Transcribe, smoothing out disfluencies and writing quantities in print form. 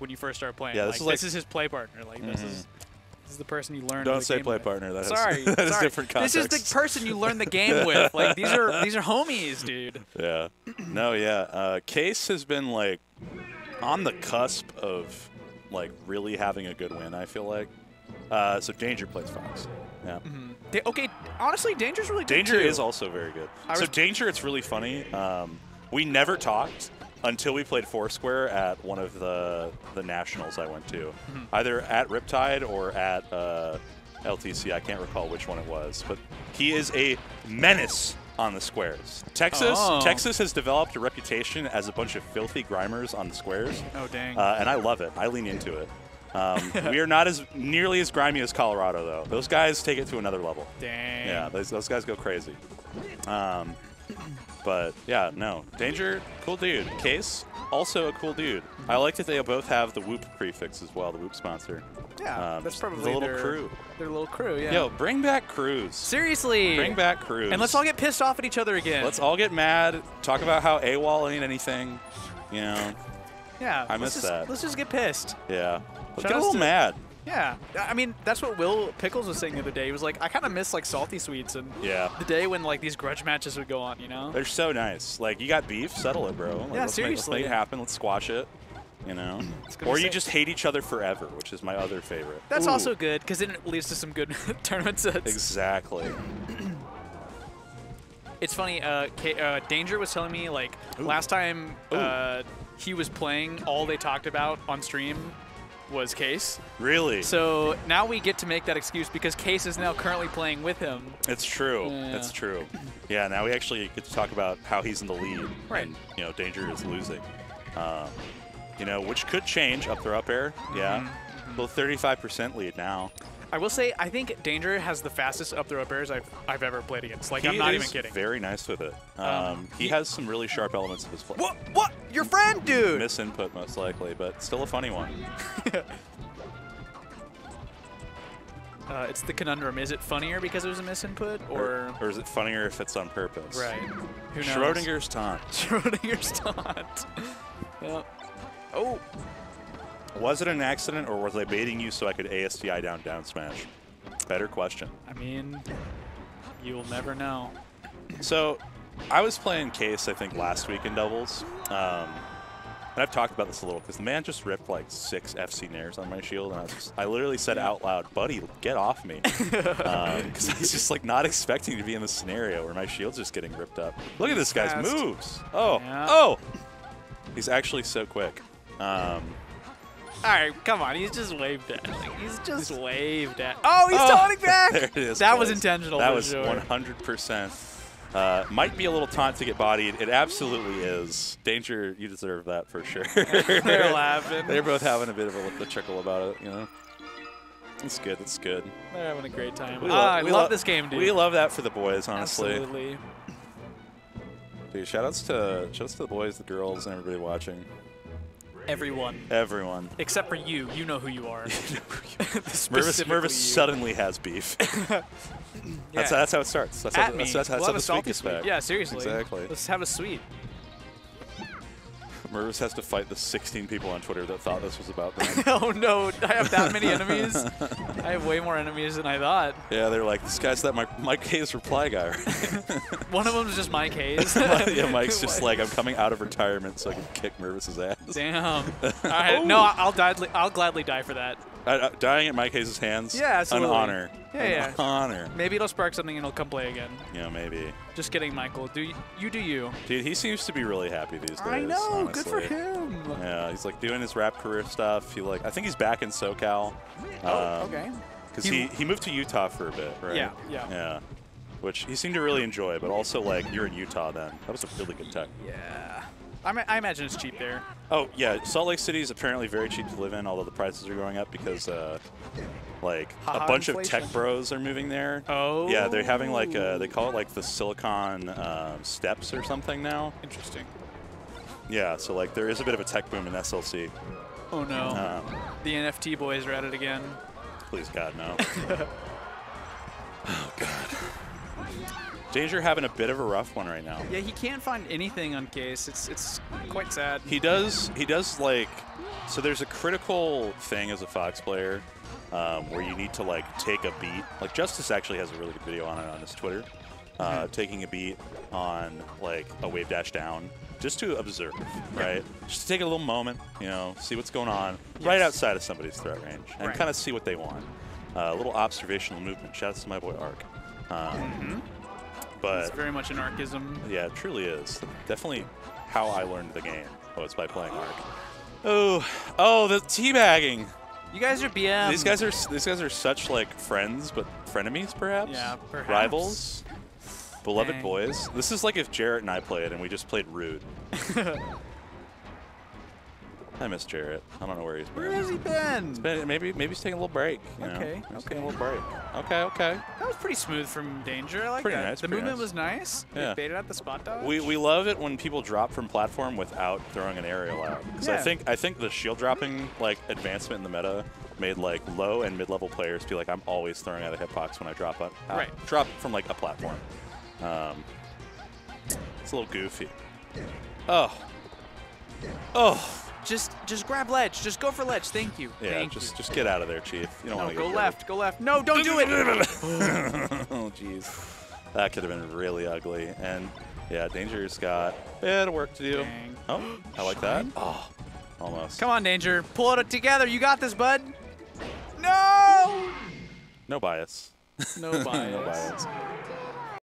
when you first start playing. Yeah, this, like, this is his play partner. Like this is the person you learn. Don't say play partner. That sorry, that is different context. This is the person you learn the game with. Like these are homies, dude. Yeah. No, yeah. Case has been like on the cusp of like really having a good win. I feel like. So dang3r plays Fox. Yeah. Okay. Honestly, dang3r's really good. dang3r is also very good. So dang3r, it's really funny. We never talked until we played Foursquare at one of the nationals I went to, either at Riptide or at LTC. I can't recall which one it was, but he is a menace on the squares. Texas has developed a reputation as a bunch of filthy grimers on the squares. Oh dang! And I love it. I lean into it. We are not as nearly as grimy as Colorado, though. Those guys take it to another level. Dang. Yeah, those guys go crazy. But yeah, no. dang3r, cool dude. Case, also a cool dude. I like that they both have the Whoop prefix as well, the Whoop sponsor. Yeah, that's probably the little crew. Their little crew, yeah. Yo, bring back crews. Seriously. Bring back crews. And let's all get pissed off at each other again. Let's all get mad, talk about how AWOL ain't anything, you know. Yeah. I miss that. Let's just get pissed. Yeah. Get a little mad. Yeah. I mean, that's what Will Pickles was saying the other day. He was like, I kind of miss, like, salty sweets and the day when, like, these grudge matches would go on, you know? They're so nice. Like, you got beef, settle it, bro. Like, yeah, seriously. Let's make it happen. Let's squash it, you know? Or you just hate each other forever, which is my other favorite. That's also good, because then it leads to some good tournament sets. Exactly. It's funny. dang3r was telling me, like, last time he was playing, all they talked about on stream was Case. Really? So now we get to make that excuse because Case is now currently playing with him. It's true. Yeah. It's true. Yeah, now we actually get to talk about how he's in the lead. Right. And, you know, dang3r is losing. You know, which could change up their up air. Yeah. Well, 35% lead now. I will say, I think dang3r has the fastest up throw up airs I've ever played against. Like, I'm not even kidding. He's very nice with it. He has some really sharp elements of his play. What? What? Your friend, dude! Misinput, most likely, but still a funny one. It's the conundrum. Is it funnier because it was a misinput, or is it funnier if it's on purpose? Right. Who knows? Schrodinger's taunt. Schrodinger's taunt. Yep. Oh. Was it an accident, or was I baiting you so I could ASDI down smash? Better question. I mean, you'll never know. So, I was playing Case, I think, last week in doubles. And I've talked about this a little, because the man just ripped, like, 6 FC nairs on my shield, and I literally said out loud, buddy, get off me. Because I was just, like, not expecting to be in this scenario where my shield's just getting ripped up. Look at this guy's moves. Oh, oh! He's actually so quick. All right, come on. He's just waved at. Like, he's just waved at. Oh, he's taunting back. There it is. That was intentional. That was 100%. Might be a little taunt to get bodied. It absolutely is. dang3r, you deserve that for sure. They're laughing. They're both having a bit of a chuckle about it, you know. It's good. It's good. They're having a great time. I love this game, dude. We love that for the boys, honestly. Absolutely. Dude, shoutouts to the boys, the girls, and everybody watching. Everyone. Everyone. Except for you. You know who you are. Mervis suddenly has beef. That's how it starts. That's how the sweet gets back. Yeah, seriously. Exactly. Let's have a sweet. Mervis has to fight the 16 people on Twitter that thought this was about them. Oh, no. I have that many enemies? I have way more enemies than I thought. Yeah, they're like, this guy's that Mike Hayes reply guy, right? One of them is just Mike Hayes. Yeah, Mike's just like, I'm coming out of retirement so I can kick Mervis's ass. Damn. All right. No, I'll gladly die for that. Dying at Mike Hayes' hands? Yeah, absolutely. An honor. Yeah, An honor. Maybe it'll spark something and he'll come play again. Yeah, maybe. Just kidding, Michael. Do you. Dude, he seems to be really happy these days. I know. Honestly. Good for him. Yeah, he's like doing his rap career stuff. He I think he's back in SoCal. Oh, okay. Because he moved to Utah for a bit, right? Yeah, yeah. Yeah. Which he seemed to really enjoy, but also like you're in Utah then. That was a really good tech. Yeah. I imagine it's cheap there. Oh, yeah. Salt Lake City is apparently very cheap to live in, although the prices are going up because, like, a bunch of tech bros are moving there. Oh. Yeah, they're having, like, they call it, like, the Silicon Steps or something now. Interesting. Yeah, so, like, there is a bit of a tech boom in SLC. Oh, no. The NFT boys are at it again. Please, God, no. Oh, God. dang3r having a bit of a rough one right now. Yeah, he can't find anything on Case. It's quite sad. He does like So there's a critical thing as a Fox player where you need to like take a beat. Like Justice actually has a really good video on it on his Twitter, taking a beat on like a wave dash down, just to observe, right? Just to take a little moment, you know, see what's going on right outside of somebody's threat range and kind of see what they want. A little observational movement. Shouts to my boy Ark. But it's very much an Arkism. Yeah, it truly is. Definitely how I learned the game. Oh, it's by playing Ark. Oh, the teabagging. You guys are BM. These guys are such like friends, but frenemies perhaps. Yeah, perhaps. Rivals. Beloved boys. This is like if Jarrett and I played and we just played Rude. I miss Jarrett. I don't know where he's been. Where has he been? It's been maybe he's taking a little break. Taking a little break. Okay. That was pretty smooth from Danger. I like pretty that. Nice, the movement was nice. Yeah. It baited out the spot dodge. We love it when people drop from platform without throwing an aerial out. Because I think the shield dropping like advancement in the meta made like low and mid level players be like, I'm always throwing out a hitbox when I drop up. Drop from like a platform. It's a little goofy. Oh. Just grab ledge. Just go for ledge. Thank you. Yeah, just get out of there, Chief. You don't want to go left. Go left. No, don't do it. Oh, jeez. That could have been really ugly. And yeah, Danger's got a bit of work to do. Dang. Oh, I like that. Oh, almost. Come on, Danger. Pull it together. You got this, bud. No. No bias. No bias.